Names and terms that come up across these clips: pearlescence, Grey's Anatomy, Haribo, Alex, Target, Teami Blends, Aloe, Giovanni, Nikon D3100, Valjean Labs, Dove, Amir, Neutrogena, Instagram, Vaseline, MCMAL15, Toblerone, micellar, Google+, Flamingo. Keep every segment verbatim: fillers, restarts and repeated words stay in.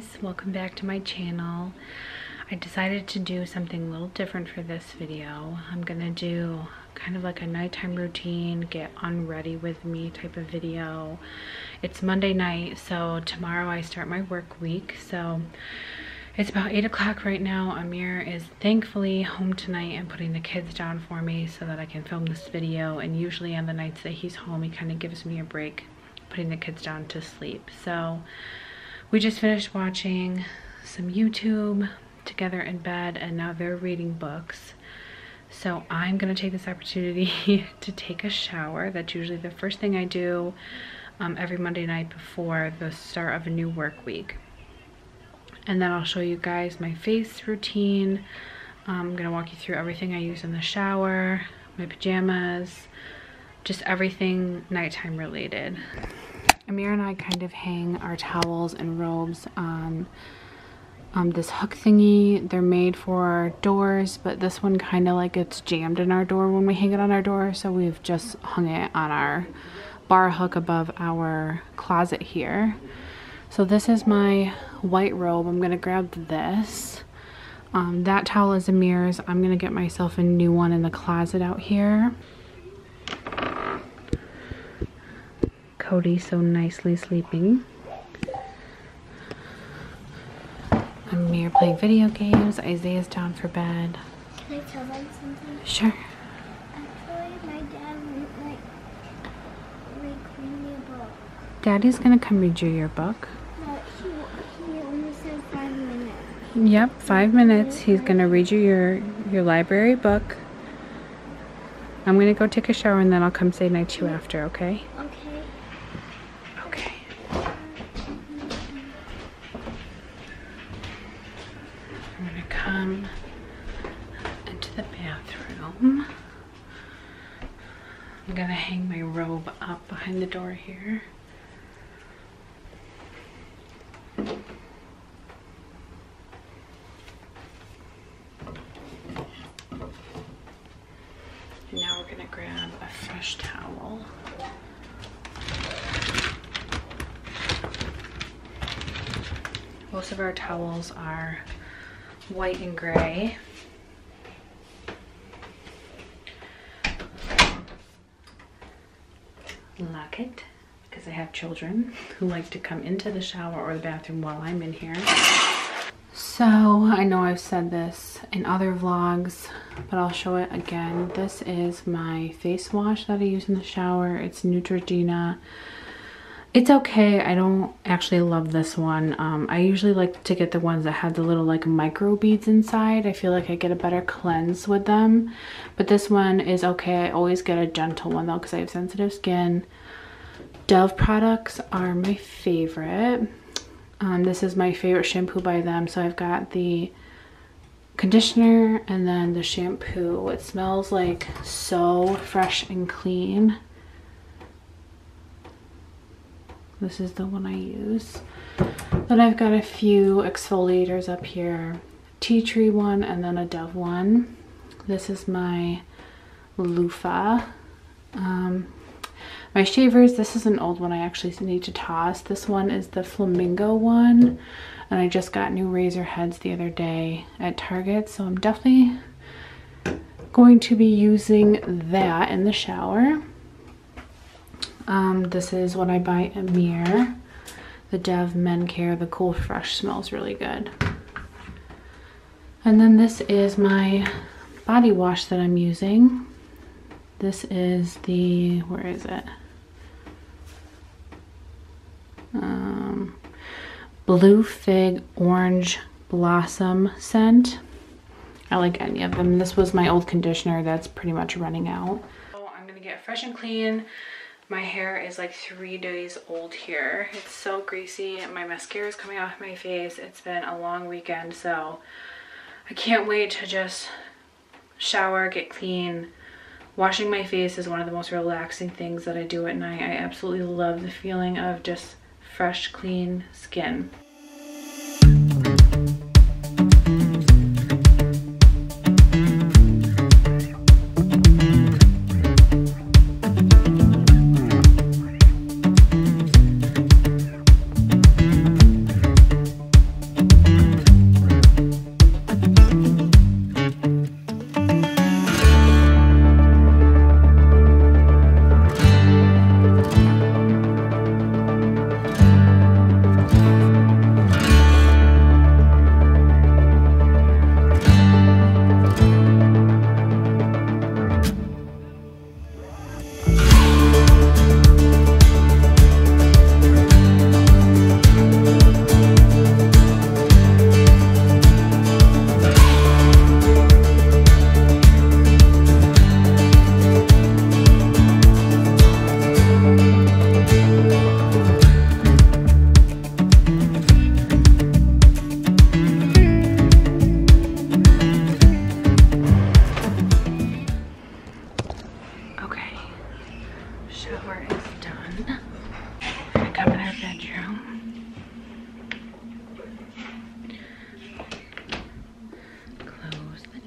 guys, welcome back to my channel. I decided to do something a little different for this video. I'm gonna do kind of like a nighttime routine, get on ready with me type of video. It's Monday night, so tomorrow I start my work week. So it's about eight o'clock right now. Amir is thankfully home tonight and putting the kids down for me so that I can film this video. And usually on the nights that he's home, he kind of gives me a break putting the kids down to sleep. So we just finished watching some YouTube together in bed, and now they're reading books. So I'm gonna take this opportunity to take a shower. That's usually the first thing I do um, every Monday night before the start of a new work week. And then I'll show you guys my face routine. I'm gonna walk you through everything I use in the shower, my pajamas, just everything nighttime related. Amir and I kind of hang our towels and robes on Um, this hook thingy. They're made for our doors, but this one kind of like it's jammed in our door when we hang it on our door, so we've just hung it on our bar hook above our closet here. So this is my white robe. I'm gonna grab this. Um, that towel is Amir's. I'm gonna get myself a new one in the closet out here. Cody's so nicely sleeping. Amir playing video games. Isaiah's down for bed. Can I tell them something? Sure. Actually, my dad would like, like read me a book. Daddy's gonna come read you your book. No, he, he only said five minutes. Yep, five minutes. He's gonna read you your, your library book. I'm gonna go take a shower and then I'll come say night to you after, okay? Okay. Um, into the bathroom. I'm gonna hang my robe up behind the door here. Now we're gonna grab a fresh towel. Most of our towels are white and gray. Lock it, because I have children who like to come into the shower or the bathroom while I'm in here. So I know I've said this in other vlogs, but I'll show it again. This is my face wash that I use in the shower. It's Neutrogena. It's okay, I don't actually love this one. Um, I usually like to get the ones that have the little like micro beads inside. I feel like I get a better cleanse with them. But this one is okay. I always get a gentle one though because I have sensitive skin. Dove products are my favorite. Um, this is my favorite shampoo by them. So I've got the conditioner and then the shampoo. It smells like so fresh and clean. This is the one I use. Then I've got a few exfoliators up here. Tea tree one and then a Dove one. This is my loofah. Um, my shavers, this is an old one I actually need to toss. This one is the Flamingo one. And I just got new razor heads the other day at Target. So I'm definitely going to be using that in the shower. Um, this is what I buy Amir, the Dove Men Care, the Cool Fresh, smells really good. And then this is my body wash that I'm using. This is the, where is it? Um, Blue Fig Orange Blossom scent. I like any of them. This was my old conditioner that's pretty much running out. Oh, I'm gonna get fresh and clean. My hair is like three days old here. It's so greasy. My mascara is coming off my face. It's been a long weekend, so I can't wait to just shower, get clean. Washing my face is one of the most relaxing things that I do at night. I absolutely love the feeling of just fresh, clean skin.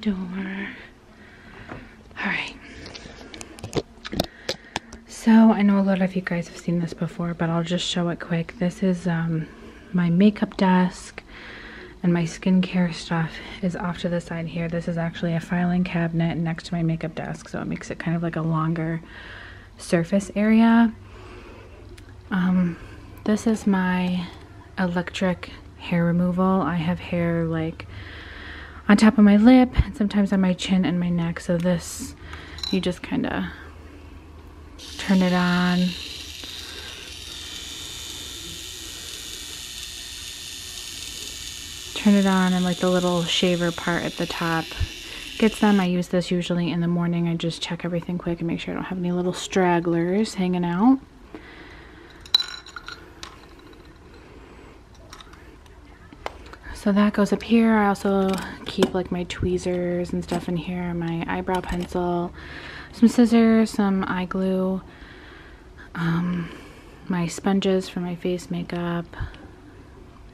door. Alright. So, I know a lot of you guys have seen this before, but I'll just show it quick. This is um, my makeup desk, and my skincare stuff is off to the side here. This is actually a filing cabinet next to my makeup desk, so it makes it kind of like a longer surface area. Um, this is my electric hair removal. I have hair like on top of my lip and sometimes on my chin and my neck, so this, you just kind of turn it on. Turn it on, and like the little shaver part at the top gets them. I use this usually in the morning. I just check everything quick and make sure I don't have any little stragglers hanging out. So that goes up here. I also keep like my tweezers and stuff in here, my eyebrow pencil, some scissors, some eye glue, um, my sponges for my face makeup.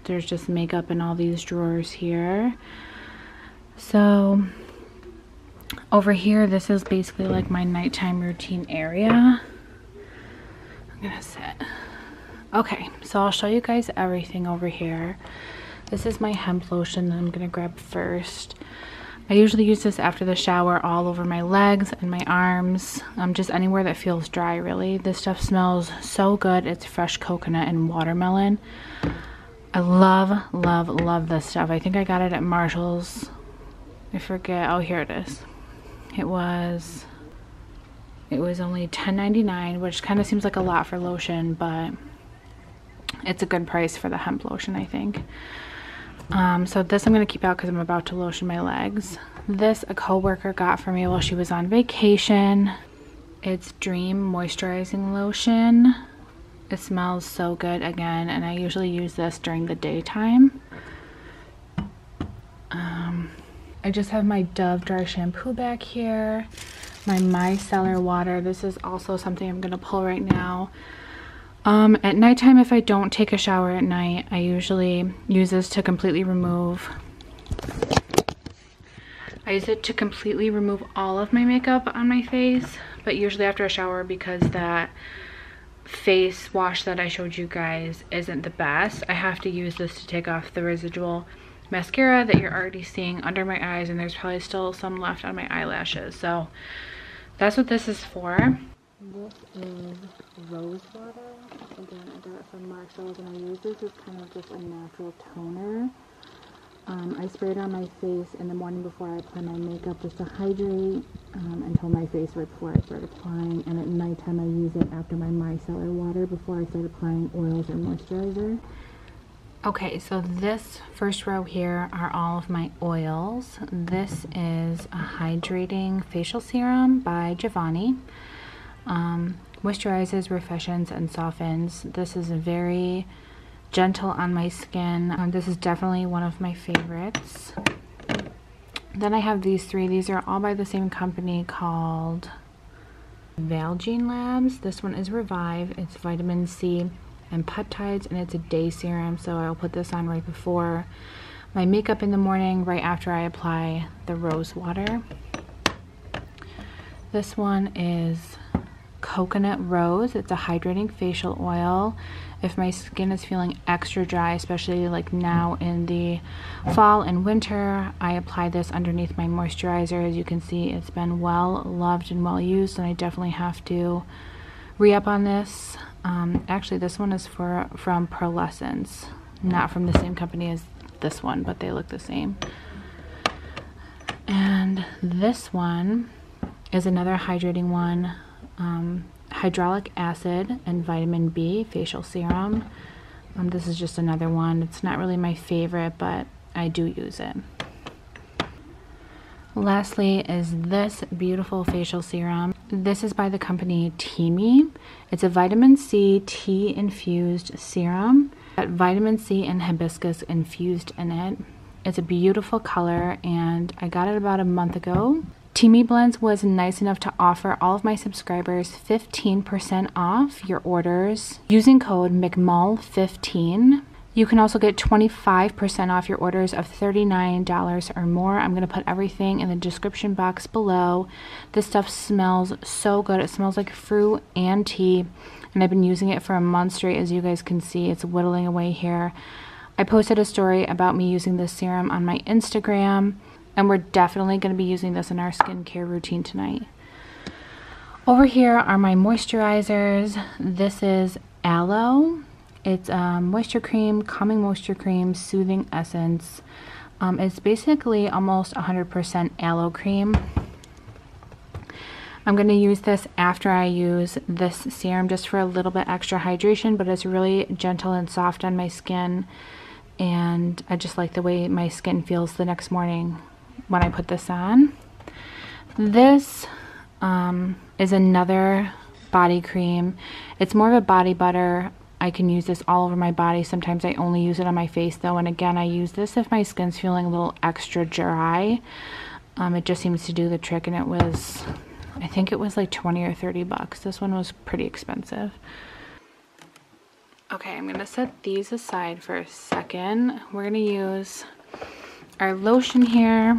There's just makeup in all these drawers here. So over here, this is basically like my nighttime routine area. I'm gonna sit. Okay, so I'll show you guys everything over here. This is my hemp lotion that I'm going to grab first. I usually use this after the shower all over my legs and my arms, um, just anywhere that feels dry really. This stuff smells so good. It's fresh coconut and watermelon. I love, love, love this stuff. I think I got it at Marshall's. I forget. Oh, here it is. It was, it was only ten ninety-nine, which kind of seems like a lot for lotion, but it's a good price for the hemp lotion, I think. Um, so this I'm going to keep out because I'm about to lotion my legs. This a coworker got for me while she was on vacation. It's Dream Moisturizing Lotion. It smells so good again, and I usually use this during the daytime. Um, I just have my Dove dry shampoo back here. My micellar water. This is also something I'm going to pull right now. Um, at nighttime, if I don't take a shower at night, I usually use this to completely remove, I use it to completely remove all of my makeup on my face, but usually after a shower because that face wash that I showed you guys isn't the best. I have to use this to take off the residual mascara that you're already seeing under my eyes, and there's probably still some left on my eyelashes, so that's what this is for. This is rose water. Again, I got it from Marshall's, and I use this as kind of just a natural toner. Um, I spray it on my face in the morning before I apply my makeup just to hydrate um, and hold my face right before I start applying. And at nighttime, I use it after my micellar water before I start applying oils or moisturizer. Okay, so this first row here are all of my oils. This is a hydrating facial serum by Giovanni. Um, moisturizes, refreshes, and softens. This is very gentle on my skin. Um, this is definitely one of my favorites. Then I have these three. These are all by the same company called Valjean Labs. This one is Revive. It's vitamin C and peptides, and it's a day serum, so I'll put this on right before my makeup in the morning, right after I apply the rose water. This one is Coconut Rose. It's a hydrating facial oil. If my skin is feeling extra dry, especially like now in the fall and winter, I apply this underneath my moisturizer. As you can see, it's been well loved and well used, and I definitely have to re-up on this. Um, actually, this one is for from Pearlescence, not from the same company as this one, but they look the same. And this one is another hydrating one. Um, hydraulic acid and vitamin B facial serum. Um, this is just another one. It's not really my favorite, but I do use it. Lastly is this beautiful facial serum. This is by the company Teami. It's a vitamin C tea infused serum. Got vitamin C and hibiscus infused in it. It's a beautiful color, and I got it about a month ago. Teami Blends was nice enough to offer all of my subscribers fifteen percent off your orders using code M C M A L fifteen. You can also get twenty-five percent off your orders of thirty-nine dollars or more. I'm going to put everything in the description box below. This stuff smells so good. It smells like fruit and tea, and I've been using it for a month straight. As you guys can see, it's whittling away here. I posted a story about me using this serum on my Instagram, and we're definitely going to be using this in our skincare routine tonight. Over here are my moisturizers. This is Aloe. It's um, moisture cream, calming moisture cream, soothing essence. Um, it's basically almost one hundred percent aloe cream. I'm going to use this after I use this serum just for a little bit extra hydration, but it's really gentle and soft on my skin, and I just like the way my skin feels the next morning when I put this on. This um, is another body cream. It's more of a body butter. I can use this all over my body. Sometimes I only use it on my face though, and again, I use this if my skin's feeling a little extra dry. Um, it just seems to do the trick, and it was, I think it was like twenty or thirty bucks. This one was pretty expensive. Okay, I'm gonna set these aside for a second. We're gonna use our lotion here.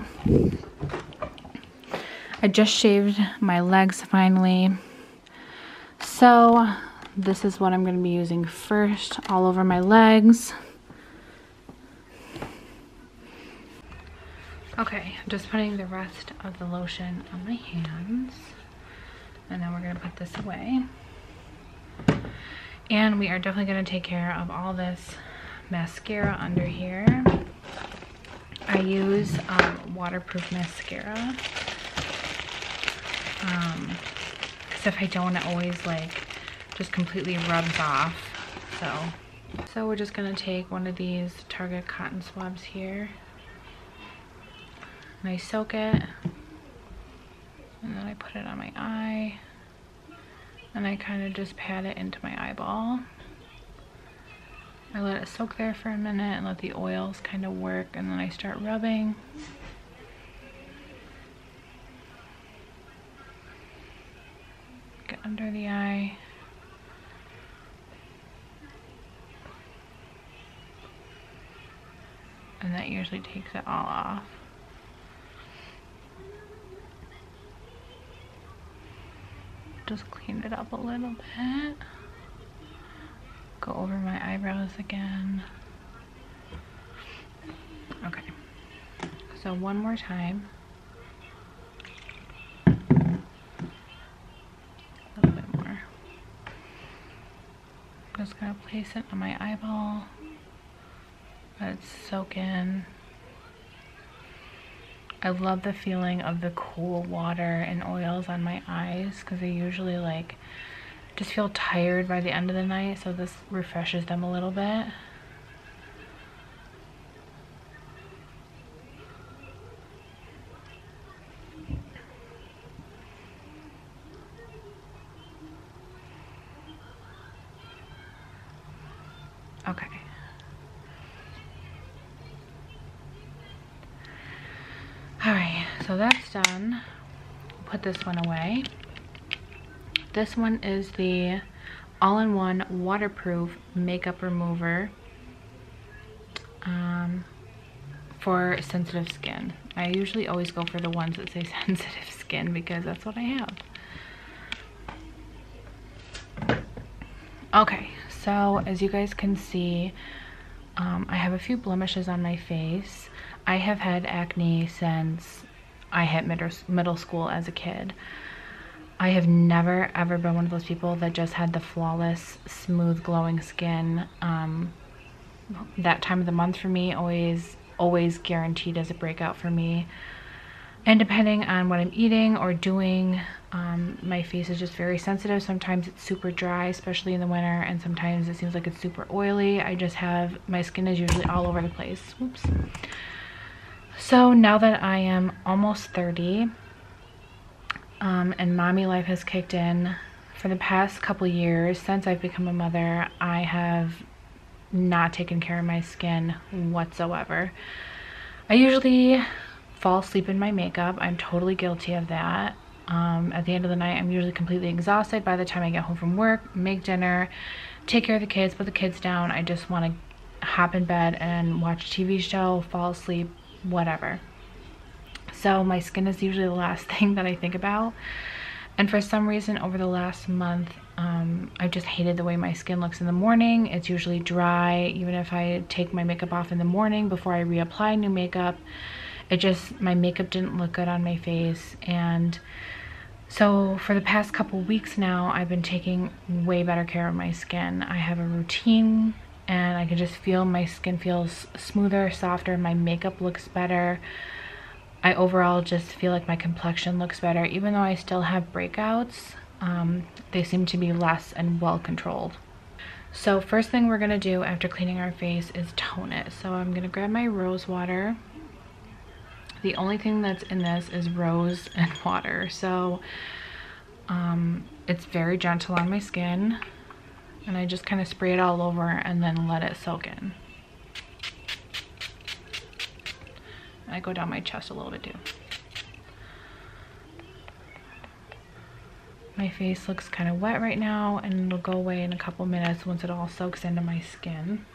I just shaved my legs finally. So, this is what I'm going to be using first, all over my legs. Okay, I'm just putting the rest of the lotion on my hands, and then we're going to put this away. And we are definitely going to take care of all this mascara under here. I use um, waterproof mascara, um, because if I don't, it always like just completely rubs off. So so we're just gonna take one of these Target cotton swabs here, and I soak it, and then I put it on my eye, and I kind of just pat it into my eyeball. I let it soak there for a minute and let the oils kind of work, and then I start rubbing. Get under the eye. And that usually takes it all off. Just clean it up a little bit. Go over my eyebrows again. Okay. So one more time. A little bit more. I'm just gonna place it on my eyeball. Let it soak in. I love the feeling of the cool water and oils on my eyes, because I usually like just feel tired by the end of the night, so this refreshes them a little bit. So that's done. Put this one away. This one is the all-in-one waterproof makeup remover um, for sensitive skin. I usually always go for the ones that say sensitive skin because that's what I have. Okay, so as you guys can see, um, I have a few blemishes on my face. I have had acne since I hit middle school as a kid. I have never ever been one of those people that just had the flawless, smooth, glowing skin. Um, that time of the month for me always, always guaranteed as a breakout for me. And depending on what I'm eating or doing, um, my face is just very sensitive. Sometimes it's super dry, especially in the winter, and sometimes it seems like it's super oily. I just have, my skin is usually all over the place. Whoops. So now that I am almost thirty, um, and mommy life has kicked in, for the past couple years since I've become a mother, I have not taken care of my skin whatsoever. I usually fall asleep in my makeup. I'm totally guilty of that. Um, at the end of the night, I'm usually completely exhausted by the time I get home from work, make dinner, take care of the kids, put the kids down. I just want to hop in bed and watch a T V show, fall asleep, whatever. So my skin is usually the last thing that I think about. And for some reason over the last month, um, I just hated the way my skin looks in the morning. It's usually dry. Even if I take my makeup off in the morning before I reapply new makeup, it just, my makeup didn't look good on my face. And so for the past couple weeks now, I've been taking way better care of my skin. I have a routine and I can just feel my skin feels smoother, softer, my makeup looks better. I overall just feel like my complexion looks better. Even though I still have breakouts, um, they seem to be less and well controlled. So first thing we're gonna do after cleaning our face is tone it. So I'm gonna grab my rose water. The only thing that's in this is rose and water. So um, it's very gentle on my skin. And I just kind of spray it all over and then let it soak in. And I go down my chest a little bit too. My face looks kind of wet right now and it'll go away in a couple minutes once it all soaks into my skin.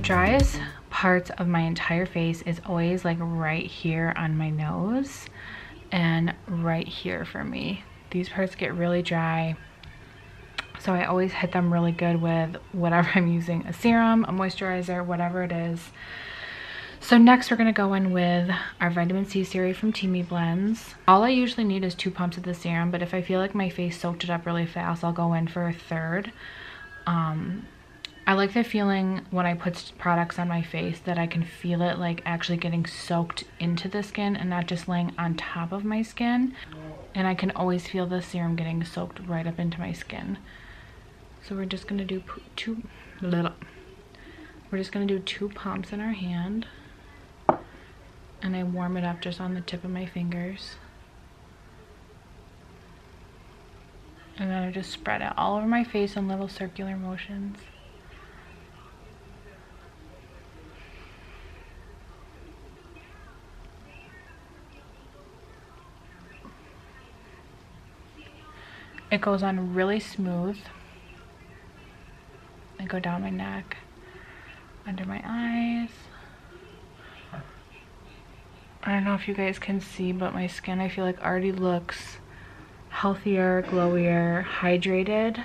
Driest parts of my entire face is always like right here on my nose and right here for me. These parts get really dry, so I always hit them really good with whatever I'm using, a serum, a moisturizer, whatever it is. So next we're going to go in with our vitamin C serum from Teami Blends. All I usually need is two pumps of the serum, but if I feel like my face soaked it up really fast, I'll go in for a third. um I like the feeling when I put products on my face that I can feel it like actually getting soaked into the skin and not just laying on top of my skin. And I can always feel the serum getting soaked right up into my skin. So we're just gonna do two little. We're just gonna do two pumps in our hand, and I warm it up just on the tip of my fingers, and then I just spread it all over my face in little circular motions. It goes on really smooth. I go down my neck, under my eyes. I don't know if you guys can see, but my skin, I feel like, already looks healthier, glowier, hydrated.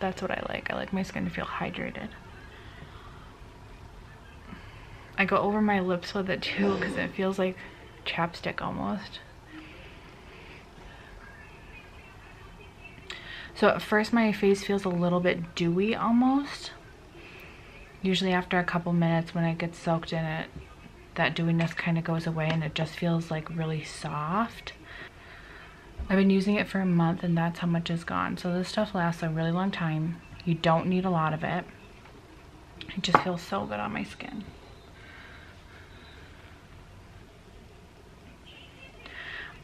That's what I like. I like my skin to feel hydrated. I go over my lips with it too because it feels like chapstick almost. So at first my face feels a little bit dewy almost. Usually after a couple minutes when I get soaked in it, that dewiness kind of goes away and it just feels like really soft. I've been using it for a month and that's how much is gone. So this stuff lasts a really long time. You don't need a lot of it. It just feels so good on my skin.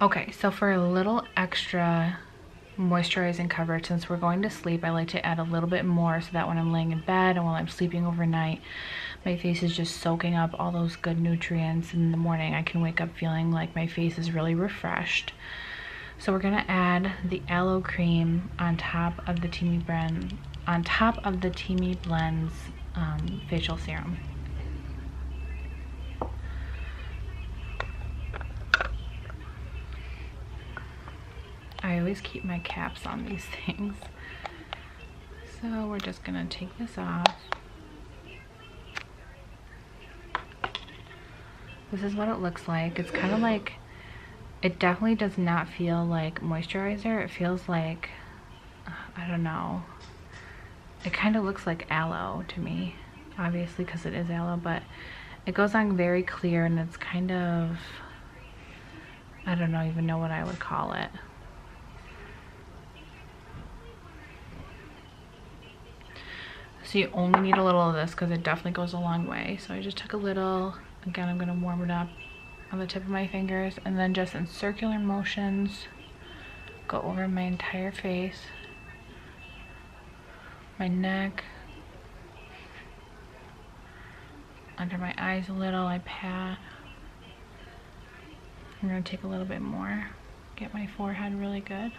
Okay, so for a little extra moisturizing coverage, since we're going to sleep, I like to add a little bit more so that when I'm laying in bed and while I'm sleeping overnight, my face is just soaking up all those good nutrients, and in the morning I can wake up feeling like my face is really refreshed. So we're gonna add the aloe cream on top of the Teami Blend on top of the Teami Blends um, facial serum. I always keep my caps on these things. So we're just gonna take this off. This is what it looks like. It's kind of like, it definitely does not feel like moisturizer. It feels like, I don't know. It kind of looks like aloe to me, obviously because it is aloe, but it goes on very clear and it's kind of, I don't know, even know what I would call it. So you only need a little of this because it definitely goes a long way. So I just took a little. Again, I'm going to warm it up on the tip of my fingers and then just in circular motions go over my entire face, my neck, under my eyes a little. I pat I'm gonna take a little bit more, get my forehead really good.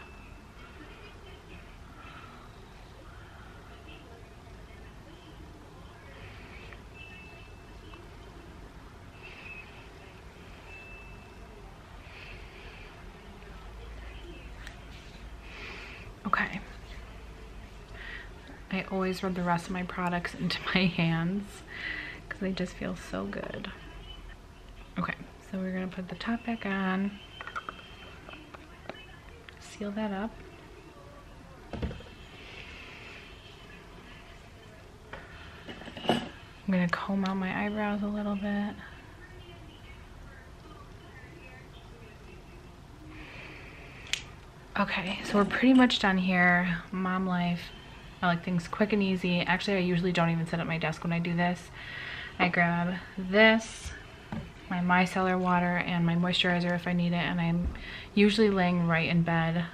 Okay. I always rub the rest of my products into my hands because they just feel so good. Okay, so we're gonna put the top back on, seal that up. I'm gonna comb out my eyebrows a little bit. Okay, so we're pretty much done here. Mom life. I like things quick and easy. Actually, I usually don't even sit at my desk when I do this. I grab this, my micellar water, and my moisturizer if I need it, and I'm usually laying right in bed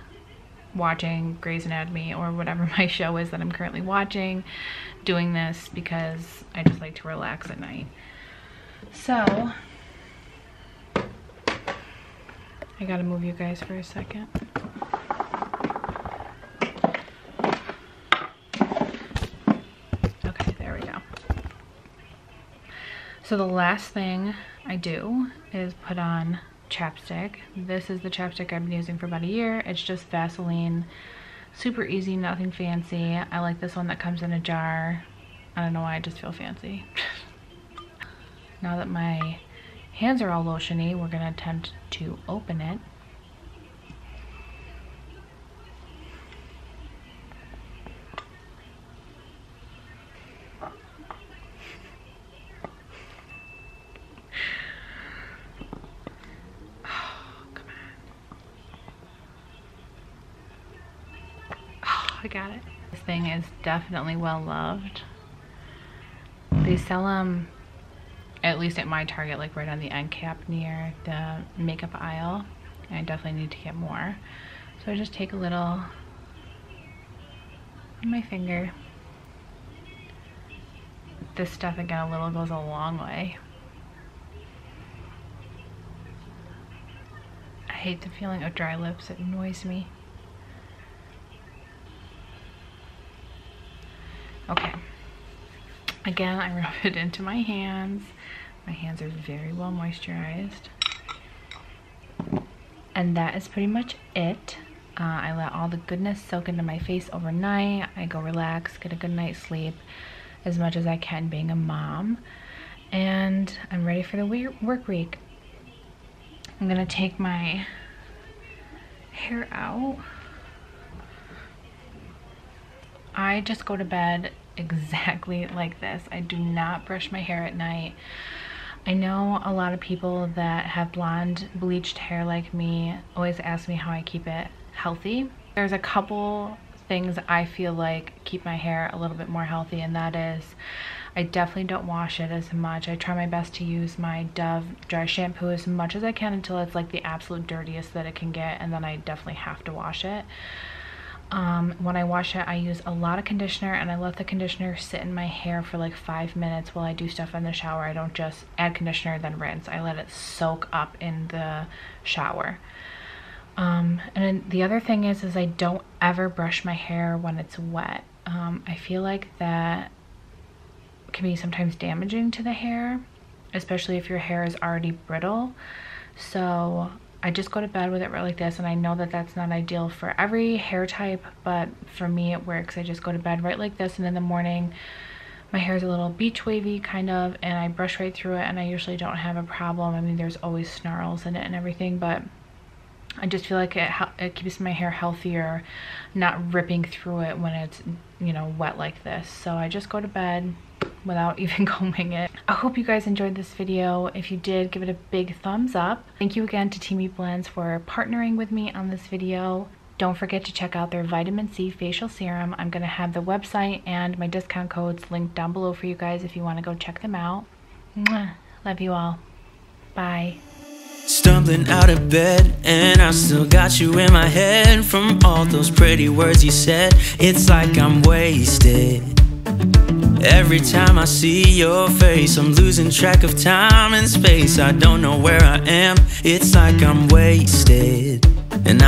watching Grey's Anatomy or whatever my show is that I'm currently watching, doing this because I just like to relax at night. So, I gotta move you guys for a second. So the last thing I do is put on chapstick. This is the chapstick I've been using for about a year. It's just Vaseline, super easy, nothing fancy. I like this one that comes in a jar. I don't know why, I just feel fancy. Now that my hands are all lotiony, we're gonna attempt to open it. I got it. This thing is definitely well loved. They sell them, at least at my Target, like right on the end cap near the makeup aisle. I definitely need to get more. So I just take a little on my finger. This stuff, again, a little goes a long way. I hate the feeling of dry lips, it annoys me. Okay, again, I rub it into my hands. My hands are very well moisturized. And that is pretty much it. Uh, I let all the goodness soak into my face overnight. I go relax, get a good night's sleep as much as I can being a mom. And I'm ready for the work week. I'm gonna take my hair out. I just go to bed exactly like this. I do not brush my hair at night. I know a lot of people that have blonde, bleached hair like me always ask me how I keep it healthy. There's a couple things I feel like keep my hair a little bit more healthy, and that is I definitely don't wash it as much. I try my best to use my Dove dry shampoo as much as I can until it's like the absolute dirtiest that it can get, and then I definitely have to wash it. Um, when I wash it, I use a lot of conditioner, and I let the conditioner sit in my hair for like five minutes while I do stuff in the shower. I don't just add conditioner then rinse. I let it soak up in the shower. Um, and then the other thing is, is I don't ever brush my hair when it's wet. Um, I feel like that can be sometimes damaging to the hair, especially if your hair is already brittle. So I just go to bed with it right like this, and I know that that's not ideal for every hair type, but for me it works. I just go to bed right like this, and in the morning my hair is a little beach wavy kind of, and I brush right through it, and I usually don't have a problem. I mean, there's always snarls in it and everything, but I just feel like it, it keeps my hair healthier, not ripping through it when it's, you know, wet like this. So I just go to bed without even combing it. I hope you guys enjoyed this video. If you did, give it a big thumbs up. Thank you again to Teami Blends for partnering with me on this video. Don't forget to check out their vitamin C facial serum. I'm gonna have the website and my discount codes linked down below for you guys if you wanna go check them out. Mwah. Love you all, bye. Stumbling out of bed, and I still got you in my head from all those pretty words you said. It's like I'm wasted. Every time I see your face, I'm losing track of time and space. I don't know where I am, it's like I'm wasted. And I